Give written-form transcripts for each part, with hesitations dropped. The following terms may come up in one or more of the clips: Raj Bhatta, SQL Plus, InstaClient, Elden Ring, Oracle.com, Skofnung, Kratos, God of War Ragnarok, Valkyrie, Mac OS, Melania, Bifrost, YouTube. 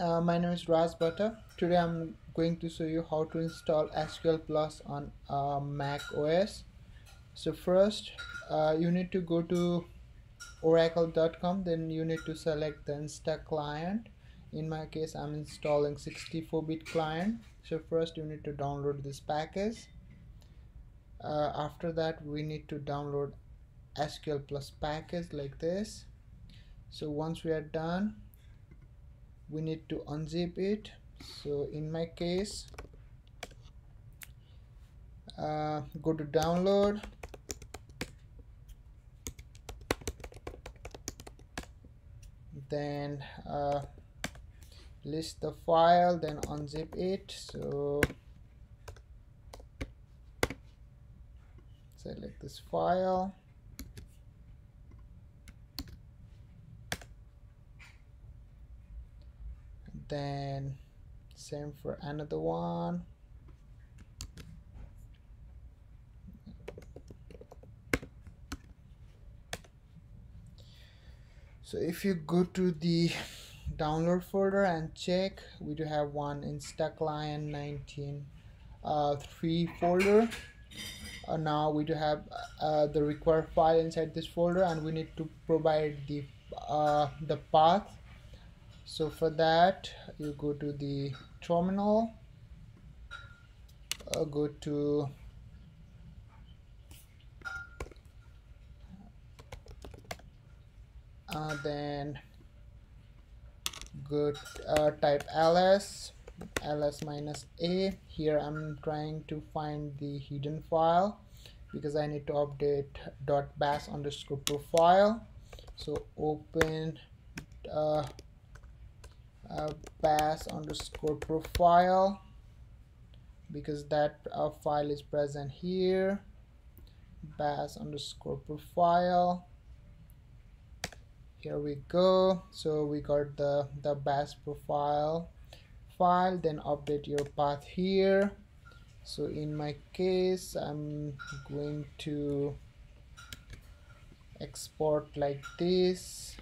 My name is Raj Bhatta. Today I'm going to show you how to install SQL Plus on Mac OS. So first you need to go to Oracle.com, then you need to select the InstaClient. In my case I'm installing 64-bit client. So first you need to download this package. After that we need to download SQL Plus package like this. So once we are done, we need to unzip it. So in my case go to download, then list the file, then unzip it. So select this file, then same for another one. So if you go to the download folder and check, we do have one InstaClient 19.3 folder. Now we do have the required file inside this folder, and we need to provide the path. So for that you go to the terminal, go to then go type ls -a. Here I'm trying to find the hidden file because I need to update .bash_profile. So open bash_profile because that file is present here. Bash_profile, here we go. So we got the bash profile file. Then update your path here. So in my case I'm going to export like this.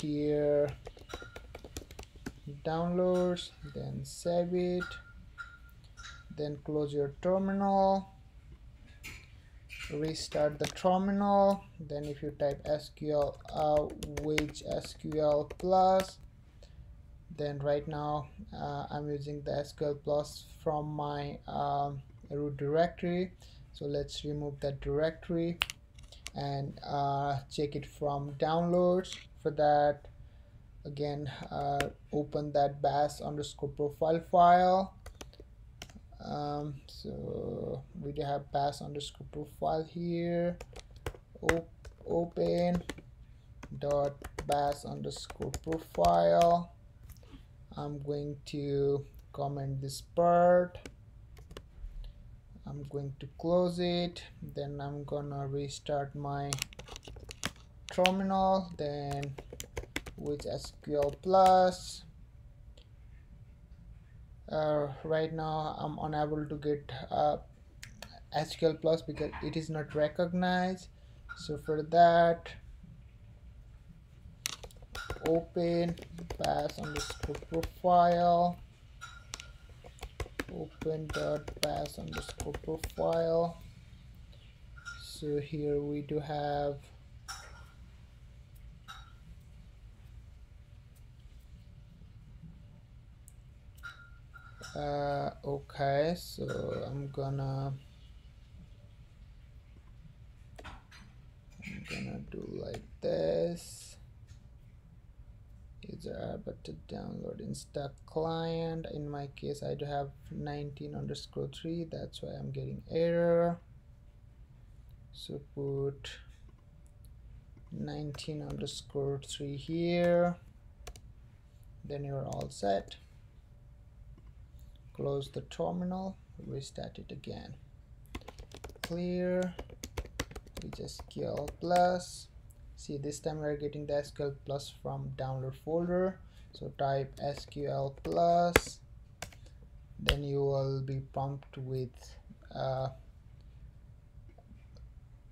Here downloads, then save it, then close your terminal, restart the terminal. Then if you type SQL with SQL Plus, then right now I'm using the SQL Plus from my root directory. So let's remove that directory and check it from downloads. For that again open that bash_profile file. So we do have bash_profile here. Open .bash_profile. I'm going to comment this part, I'm going to close it, then I'm gonna restart my terminal, then with SQL Plus. Right now I'm unable to get SQL Plus because it is not recognized. So for that open bash_profile, open .bash_profile. So here we do have okay, so I'm gonna do like this. User app to download InstaClient. In my case I do have 19.3, that's why I'm getting error. So put 19.3 here, then you're all set. Close the terminal, restart it again. Clear with SQL Plus. See, this time we are getting the SQL Plus from download folder. So type SQL Plus, then you will be pumped with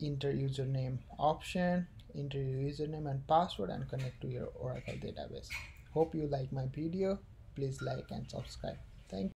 enter username option. enter your username and password and connect to your Oracle database. Hope you like my video. Please like and subscribe. Thank you.